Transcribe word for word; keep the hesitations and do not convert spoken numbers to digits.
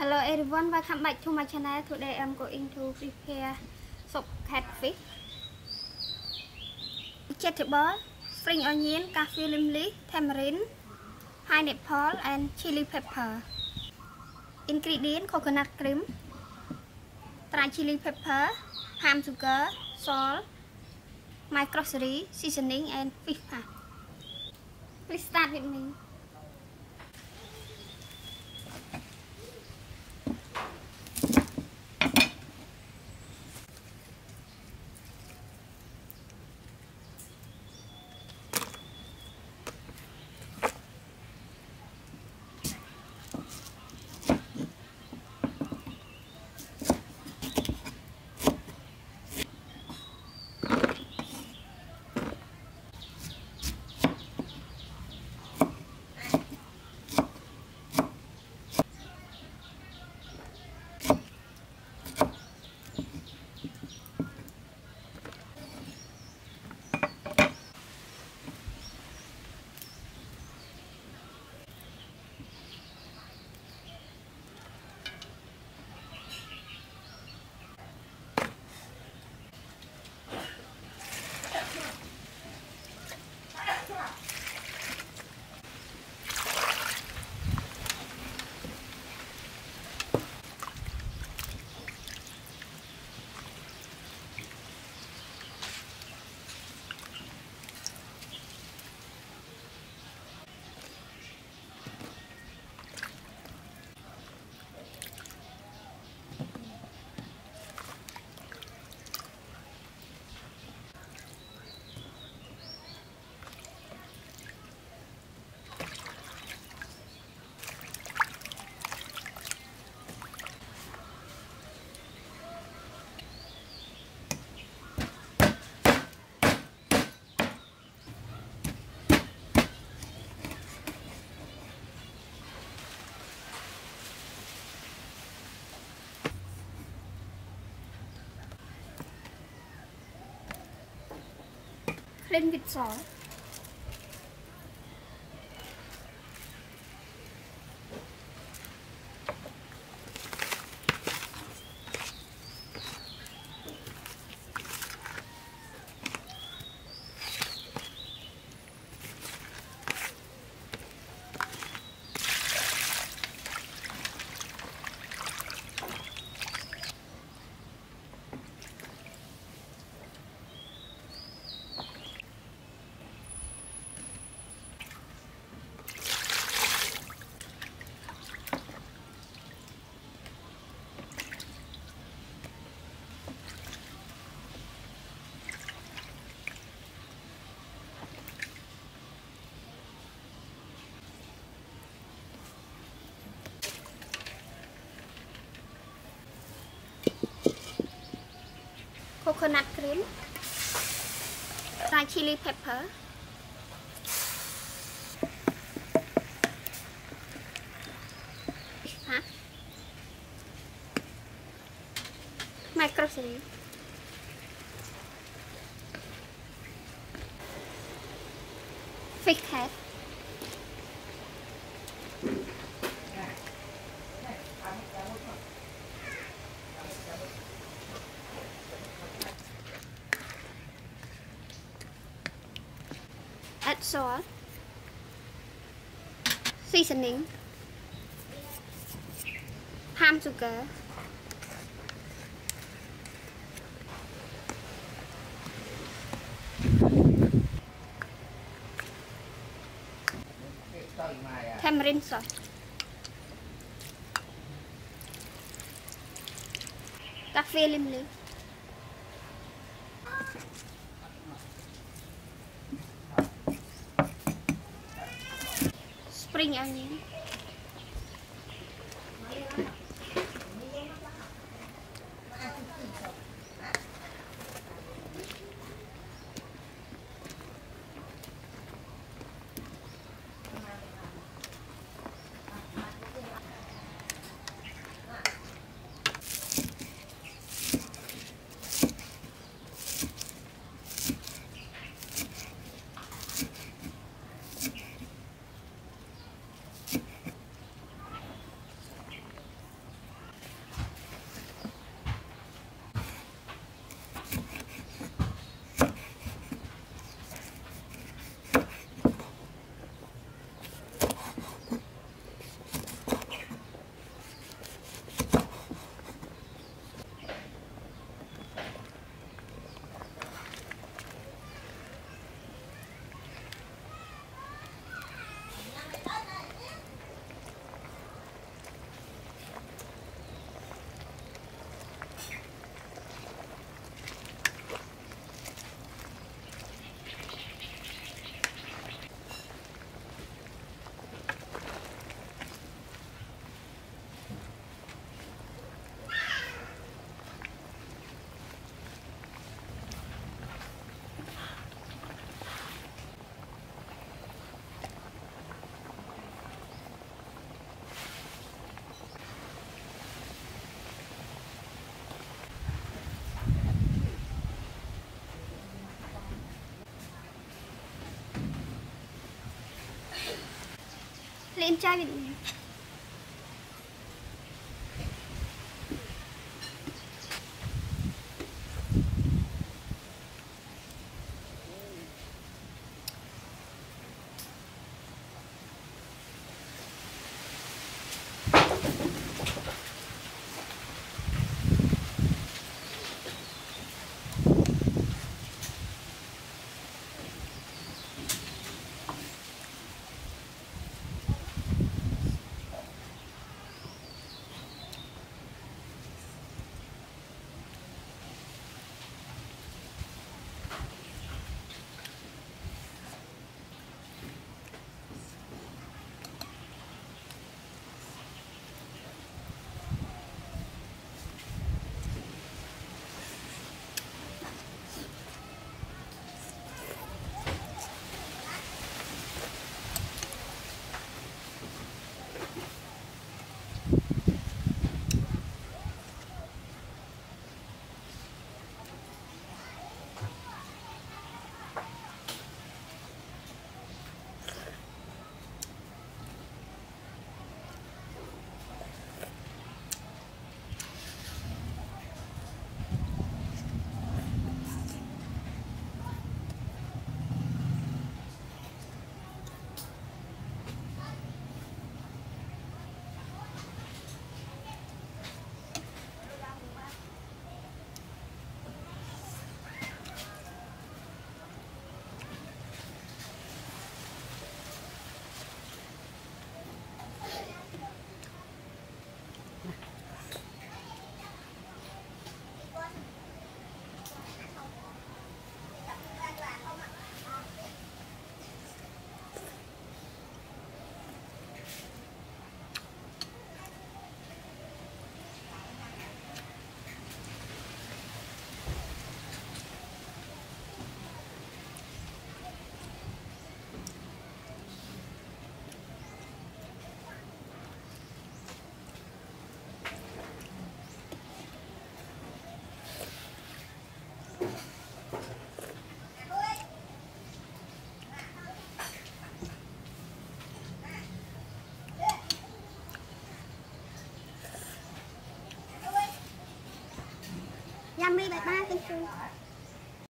Hello everyone, welcome back to my channel. Today I'm going to prepare soup catfish. Vegetable, spring onion, kaffir leaf, tamarind, pineapple and chili pepper. Ingredient: coconut cream, dry chili pepper, palm sugar, salt, my grocery, seasoning and fish pie. Please start with me. Clean with salt. Coconut cream, dry chili pepper, huh? My grocery. Fish head. Add salt, seasoning, palm sugar, tamarind sauce, kaffir leaf. Spring onion, lên chai Việt Nam. Yummy, bye bye, thank you.